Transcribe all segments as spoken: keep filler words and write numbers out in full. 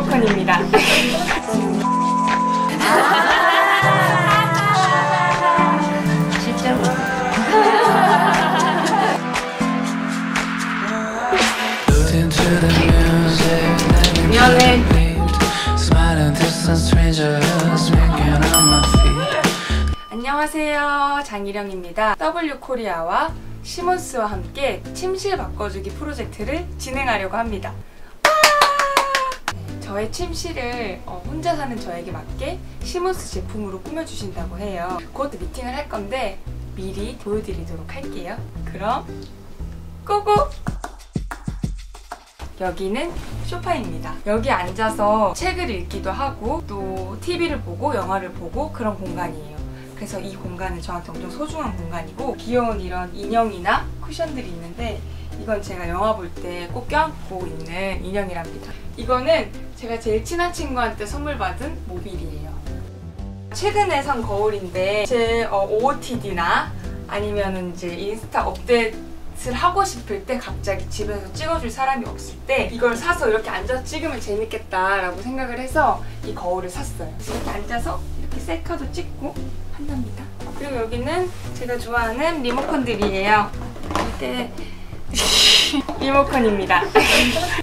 리모컨입니다. 미안해. 안녕하세요, 장일영입니다. 더블유 코리아와 시몬스와 함께 침실 바꿔주기 프로젝트를 진행하려고 합니다. 저의 침실을 혼자 사는 저에게 맞게 시몬스 제품으로 꾸며주신다고 해요. 곧 미팅을 할 건데 미리 보여드리도록 할게요. 그럼 고고! 여기는 소파입니다. 여기 앉아서 책을 읽기도 하고 또 티비를 보고 영화를 보고 그런 공간이에요. 그래서 이 공간은 저한테 엄청 소중한 공간이고, 귀여운 이런 인형이나 쿠션들이 있는데 이건 제가 영화 볼 때 꼭 껴안고 있는 인형이랍니다. 이거는 제가 제일 친한 친구한테 선물 받은 모빌이에요. 최근에 산 거울인데 제 오오티디나 아니면 이제 인스타 업데이트 하고 싶을 때, 갑자기 집에서 찍어줄 사람이 없을 때 이걸 사서 이렇게 앉아서 찍으면 재밌겠다 라고 생각을 해서 이 거울을 샀어요. 이렇게 앉아서 이렇게 셀카도 찍고 한답니다. 그리고 여기는 제가 좋아하는 리모컨들이에요. 이때 리모컨입니다.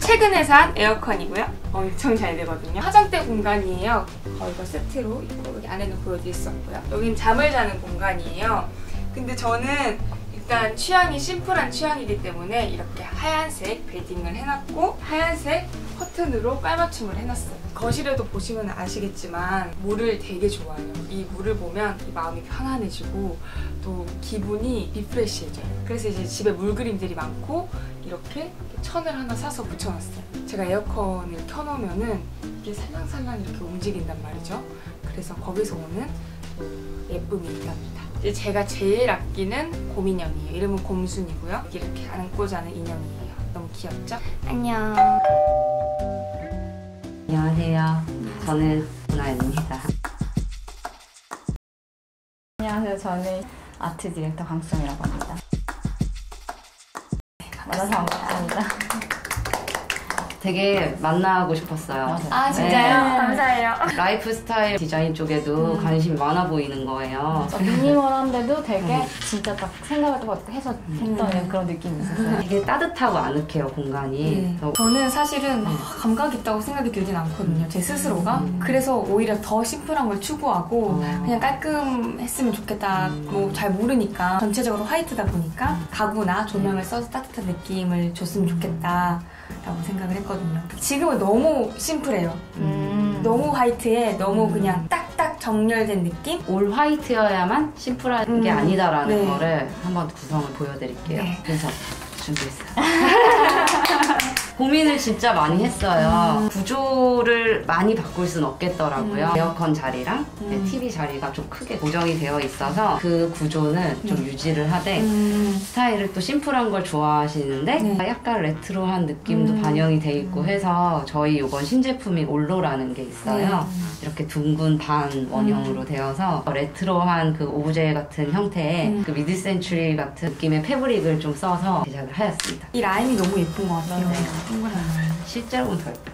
최근에 산 에어컨이고요. 엄청 잘 되거든요. 화장대 공간이에요. 어, 이거 세트로 여기 안에는 보여드릴 수 없고요. 여긴 잠을 자는 공간이에요. 근데 저는 일단 취향이 심플한 취향이기 때문에 이렇게 하얀색 베딩을 해놨고 하얀색 커튼으로 깔맞춤을 해놨어요. 거실에도 보시면 아시겠지만 물을 되게 좋아해요. 이 물을 보면 이 마음이 편안해지고 또 기분이 리프레시해져요. 그래서 이제 집에 물 그림들이 많고 이렇게 천을 하나 사서 붙여놨어요. 제가 에어컨을 켜놓으면은 이게 살랑살랑 이렇게 움직인단 말이죠. 그래서 거기서 오는 예쁨이 있답니다. 이제 제가 제일 아끼는 곰인형이에요. 이름은 곰순이고요. 이렇게 안고 자는 인형이에요. 너무 귀엽죠? 안녕. 안녕하세요. 저는 누나입니다. 안녕하세요. 저는 아트 디렉터 강수정이라고 합니다. 만나서 반갑습니다. 되게 만나고 싶었어요. 아 진짜요? 네. 감사해요. 라이프 스타일 디자인 쪽에도 음. 관심이 많아 보이는 거예요. 미니멀한데도 되게 음. 진짜 딱 생각을 또 해서 했던 음. 그런 느낌이 있었어요. 되게 따뜻하고 아늑해요, 공간이. 음. 저는 사실은 음. 감각 있다고 생각이 들진 않거든요, 제 스스로가. 음. 그래서 오히려 더 심플한 걸 추구하고 음. 그냥 깔끔했으면 좋겠다. 음. 뭐 잘 모르니까 전체적으로 화이트다 보니까 음. 가구나 조명을 써서 따뜻한 느낌을 줬으면 좋겠다 라고 생각을 했거든요. 지금은 너무 심플해요. 음. 너무 화이트에 너무 그냥 딱딱 정렬된 느낌? 올 화이트여야만 심플한 음. 게 아니다라는 네. 거를 한번 구성을 보여드릴게요. 네. 그래서 준비했어요. 고민을 진짜 많이 했어요. 음. 구조를 많이 바꿀 순 없겠더라고요. 음. 에어컨 자리랑 음. 티비 자리가 좀 크게 고정이 되어 있어서 그 구조는 음. 좀 유지를 하되 음. 스타일을 또 심플한 걸 좋아하시는데 네. 약간 레트로한 느낌도 음. 반영이 돼 있고 해서 저희 이번 신제품이 올로라는 게 있어요. 음. 이렇게 둥근 반 원형으로 음. 되어서 레트로한 그 오브제 같은 형태의 음. 그 미드센츄리 같은 느낌의 패브릭을 좀 써서 제작을 하였습니다. 이 라인이 너무 예쁜 것 같아요. 네. 실제로는 더 예뻐요.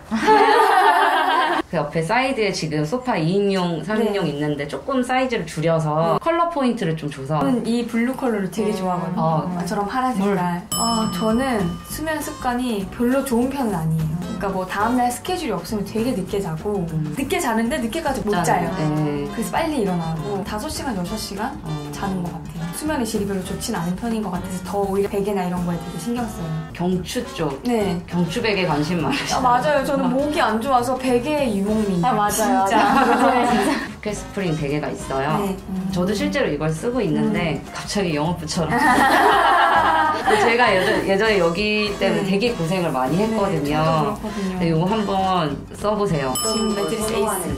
그 옆에 사이드에 지금 소파 이인용, 삼인용 네. 있는데 조금 사이즈를 줄여서 네. 컬러 포인트를 좀 줘서. 저는 이 블루 컬러를 되게 음. 좋아하거든요. 어, 아, 저런 파란 색깔. 어, 저는 수면 습관이 별로 좋은 편은 아니에요. 그러니까 뭐 다음날 스케줄이 없으면 되게 늦게 자고 음. 늦게 자는데 늦게까지 못 자요. 네. 그래서 빨리 일어나고 다섯 시간, 여섯 시간 어. 자는 것 같아요. 수면의 질이 별로 좋진 않은 편인 것 같아서 더 오히려 베개나 이런 거에 되게 신경 써요. 경추 쪽, 네. 경추 베개 관심 많으시죠? 아, 맞아요. 저는 목이 안 좋아서 베개에 유목민. 아 맞아요. 진짜. 포켓스프링 베개가 있어요. 네. 음. 저도 실제로 이걸 쓰고 있는데 음. 갑자기 영업부처럼. 제가 예전, 예전에 여기 때문에 네. 되게 고생을 많이 했거든요. 네, 이거 한번 써보세요. 지금 매트리스 에이스.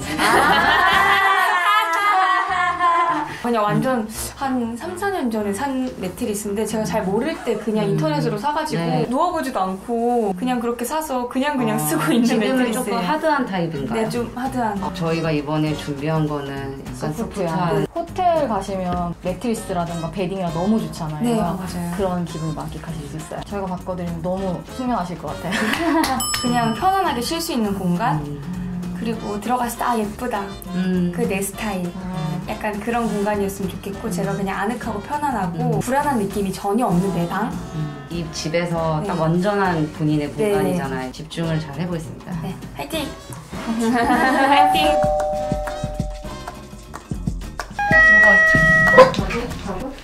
그냥 완전 음. 한 삼, 사 년 전에 산 매트리스인데 제가 잘 모를 때 그냥 음. 인터넷으로 사가지고 네. 누워보지도 않고 그냥 그렇게 사서 그냥 그냥 어, 쓰고 있는 매트리스예요. 지금은 조금 하드한 타입인가요? 네, 좀 하드한. 어, 저희가 이번에 준비한 거는 약간 소프트한. 호텔 가시면 매트리스라든가 베딩이랑 너무 좋잖아요. 네, 맞아요. 그런 기분 만끽하실 수 있어요. 저희가 바꿔드리면 너무 숙면하실 것 같아요. 그냥 편안하게 쉴 수 있는 공간? 음. 그리고 들어갔을 때 아 예쁘다 음. 그 내 스타일 아. 약간 그런 공간이었으면 좋겠고 음. 제가 그냥 아늑하고 편안하고 음. 불안한 느낌이 전혀 없는 내 방 음. 이 집에서 네. 딱 완전한 본인의 공간이잖아요. 네네. 집중을 잘 해보겠습니다. 네. 화이팅! 화이팅!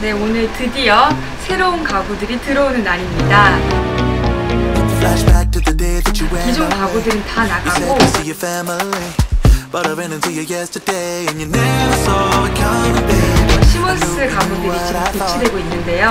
네, 오늘 드디어 새로운 가구들이 들어오는 날입니다. 기존 가구들은 다 나가고 시몬스 가구들이 지금 배치되고 있는데요.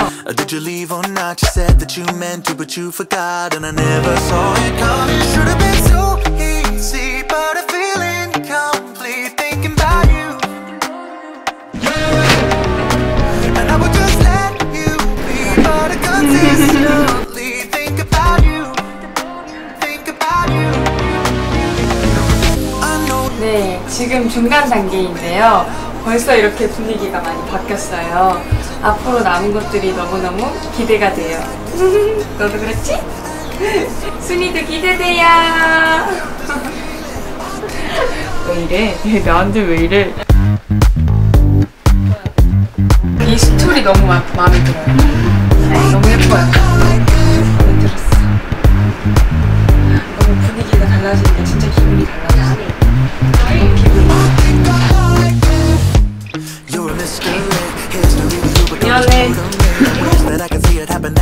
지금 중간 단계인데요. 벌써 이렇게 분위기가 많이 바뀌었어요. 앞으로 남은 것들이 너무너무 기대가 돼요. 너도 그렇지? 순이도 기대돼요. 왜 이래? 얘 나한테 왜 이래? 이 스토리 너무 마, 마음에 들어요. 너무 예뻐요. 마음에 들었어. 너무 분위기가 달라지니까 진짜 기분이 달라졌어요. 미안해. 너무 예뻐요.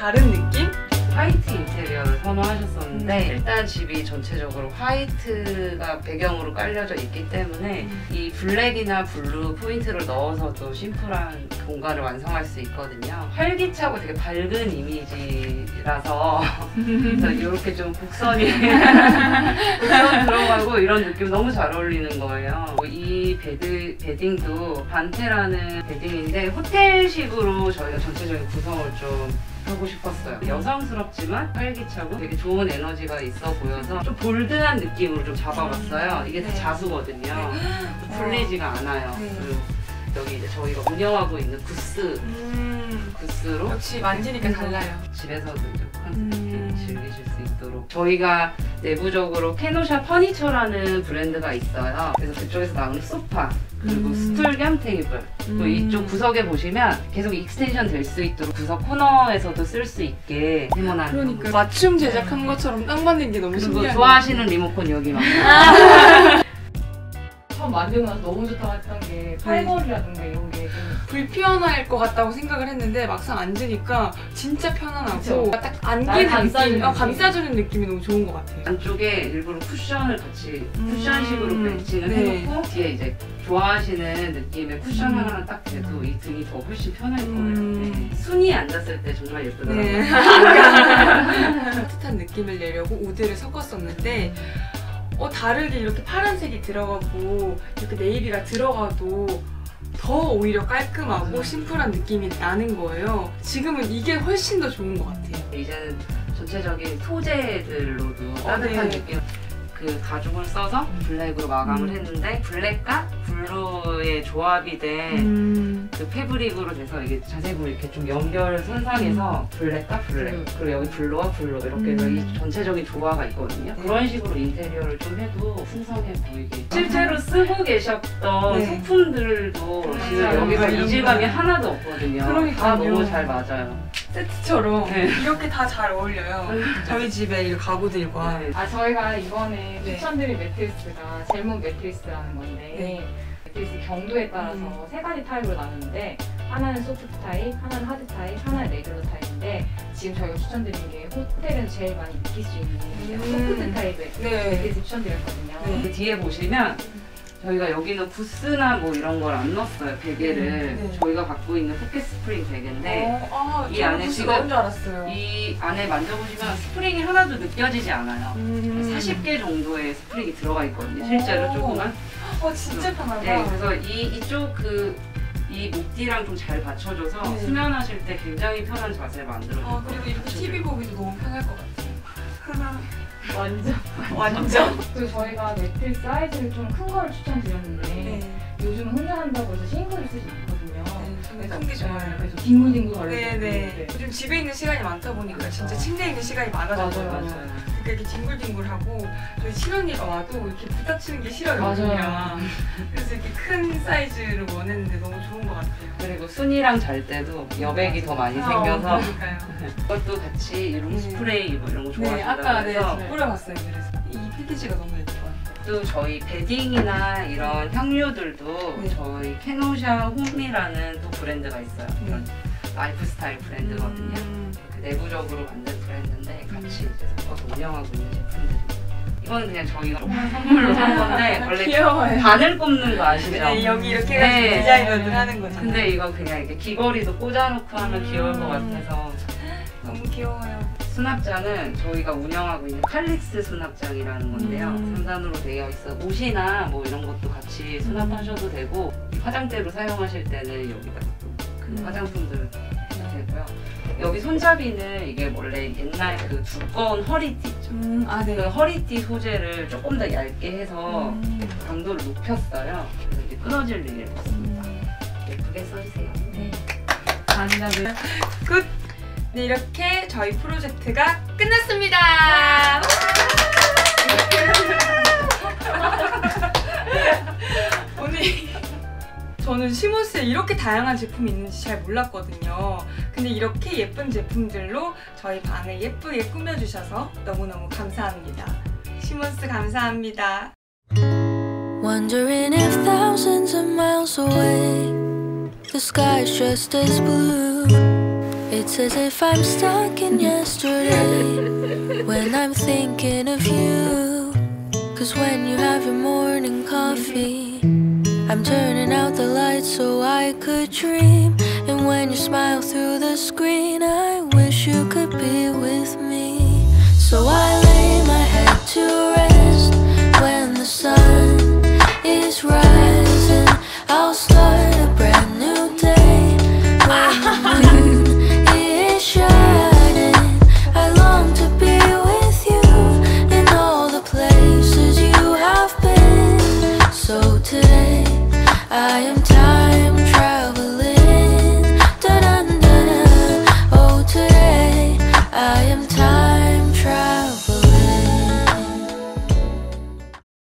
다른 느낌? 화이트 인테리어를 선호하셨었는데 네. 일단 집이 전체적으로 화이트가 배경으로 깔려져 있기 때문에 음. 이 블랙이나 블루 포인트를 넣어서도 심플한 공간을 완성할 수 있거든요. 활기차고 되게 밝은 이미지라서 그래서 이렇게 좀 곡선이 곡선 들어가고 이런 느낌 너무 잘 어울리는 거예요. 이 베드, 베딩도 반테라는 베딩인데 호텔식으로 저희가 전체적인 구성을 좀 하고 싶었어요. 여성스럽지만 활기차고 되게 좋은 에너지가 있어 보여서 좀 볼드한 느낌으로 좀 잡아봤어요. 이게 다 네. 자수거든요. 풀리지가 않아요. 네. 그리고 여기 이제 저희가 운영하고 있는 구스 음. 구스로 역시 만지니까 달라요. 달라요. 집에서도 이제 컨셉 있게 음. 즐기실 수 있도록 저희가 내부적으로 캐노샤 퍼니처라는 브랜드가 있어요. 그래서 그쪽에서 나오는 소파 그리고 음. 스툴 겸 테이블 음. 또 이쪽 구석에 보시면 계속 익스텐션 될 수 있도록 구석 코너에서도 쓸 수 있게 세모난 그러니까 맞춤 제작한 것처럼 딱 맞는 게 너무 신기해요. 좋아하시는 리모컨 여기 막 처음 만들고 나서 너무 좋다고 했던 게 팔걸이라든가 이런 게 불편할 것 같다고 생각을 했는데 막상 앉으니까 진짜 편안하고 딱 안기는 느낌, 어, 감싸주는 느낌이 너무 좋은 것 같아요. 안쪽에 일부러 쿠션을 같이 쿠션식으로 음. 매칭을 네. 해놓고 뒤에 이제 좋아하시는 느낌의 쿠션 음. 하나만 딱 돼도 이 등이 더 훨씬 편할 거예요. 음. 네. 순이 앉았을 때 정말 예쁘더라고요. 네. 따뜻한 느낌을 내려고 우드를 섞었었는데 어 다르게 이렇게 파란색이 들어가고 이렇게 네이비가 들어가도 더 오히려 깔끔하고 맞아요. 심플한 느낌이 나는 거예요. 지금은 이게 훨씬 더 좋은 것 같아요. 이제는 전체적인 소재들로도 어, 따뜻한 네. 느낌 그 가죽을 써서 블랙으로 마감을 음. 했는데 블랙과 블루의 조합이 된 음. 그 패브릭으로 돼서 이게 자세히 보면 이렇게 좀 연결 선상에서 블랙과 블랙 음. 그리고 여기 블루와 블루 이렇게 해서 음. 이 전체적인 조화가 있거든요. 네. 그런 식으로 인테리어를 좀 해도 풍성해 보이게 실제로 쓰고 계셨던 네. 소품들도 지금 여기가 이질감이 하나도 없거든요. 그러니까요. 다 너무 잘 맞아요. 세트처럼 네. 이렇게 다 잘 어울려요. 저희 집에 이 가구들과 네. 아 저희가 이번에 네. 추천드린 매트리스가 젤몬 매트리스라는 건데 네. 매트리스 경도에 따라서 음. 세 가지 타입으로 나누는데 하나는 소프트 타입, 하나는 하드 타입, 하나는 레귤러 타입인데 지금 저희가 추천드린 게 호텔에서 제일 많이 느낄 수 있는 음. 소프트 타입을 네. 이렇게 추천드렸거든요. 네. 그 뒤에 보시면 저희가 여기는 부스나 뭐 이런 걸 안 넣었어요. 베개를 음, 네. 저희가 갖고 있는 포켓 스프링 베개인데 어, 아, 이 안에 지금 이 안에 만져보시면 스프링이 하나도 느껴지지 않아요. 음. 사십 개 정도의 스프링이 들어가 있거든요. 실제로 조금만. 어 진짜 편하다. 네, 그래서 이 이쪽 그 이 목뒤랑 좀 잘 받쳐줘서 네. 수면하실 때 굉장히 편한 자세를 만들어줘요. 아, 그리고 이렇게 티비 보기도 너무 편할 것 같아요. 완전 완전. 또 저희가 매트 사이즈를 좀 큰 걸 추천드렸는데 네. 요즘 혼자 한다고 해서 싱글을 쓰지 않거든요. 네, 큰 게 좋아요. 그래서 뒹굴뒹굴 거려요. 네네. 요즘 집에 있는 시간이 많다 보니까 맞아. 진짜 침대에 있는 시간이 많아져서 맞아요. 맞아요. 그러니까 이렇게 뒹굴뒹굴하고 저희 신혼이가 와도 이렇게 부닥치는 게 싫어요. 맞아요. 그래서 이렇게 큰 사이즈를 원했는데 너무 좋은 것 같아요. 그리고 순이랑 잘 때도 여백이 맞아. 더 많이 아, 생겨서. 그러니까요. 그것도 같이 룸 스프레이 네. 뭐 이런 거 좋아하신다고 네, 아까 네, 뿌려봤어요. 그래서 이 패키지가 너무 예뻐요. 또 저희 베딩이나 이런 향료들도 네. 저희 캐노샤 홈이라는 또 브랜드가 있어요. 네. 이런 라이프스타일 브랜드거든요. 음. 내부적으로 만든 브랜드인데 같이 이제 섞어서 운영하고 있는 제품들입니다. 이건 그냥 저희가 조그만 선물로 산 건데 원래 귀여워요. 바늘 꼽는 거 아시죠? 네, 여기 이렇게 네. 디자인을 네. 하는 거죠. 근데 이거 그냥 이렇게 귀걸이도 꽂아놓고 하면 음. 귀여울 것 같아서 너무 귀여워요. 수납장은 저희가 운영하고 있는 칼릭스 수납장이라는 건데요. 음. 삼 단으로 되어 있어 옷이나 뭐 이런 것도 같이 수납하셔도 되고 화장대로 사용하실 때는 여기다 큰 음. 화장품들 되고요. 여기 손잡이는 이게 원래 옛날 그 두꺼운 허리띠 있죠. 음. 아, 네. 그 허리띠 소재를 조금 더 얇게 해서 음. 강도를 높였어요. 그래서 이렇게 끊어질 일이 없습니다. 음. 예쁘게 써주세요. 네. 감사합니다. 끝! 네, 이렇게 저희 프로젝트가 끝났습니다. 오늘 저는 시몬스에 이렇게 다양한 제품이 있는지 잘 몰랐거든요. 근데 이렇게 예쁜 제품들로 저희 방을 예쁘게 꾸며주셔서 너무너무 감사합니다. 시몬스 감사합니다. Wondering if thousands of miles away the sky's just as blue. It's as if I'm stuck in yesterday when I'm thinking of you. Cause when you have your morning coffee, I'm turning out the lights so I could dream. And when you smile through the screen, I wish you could be with me. So I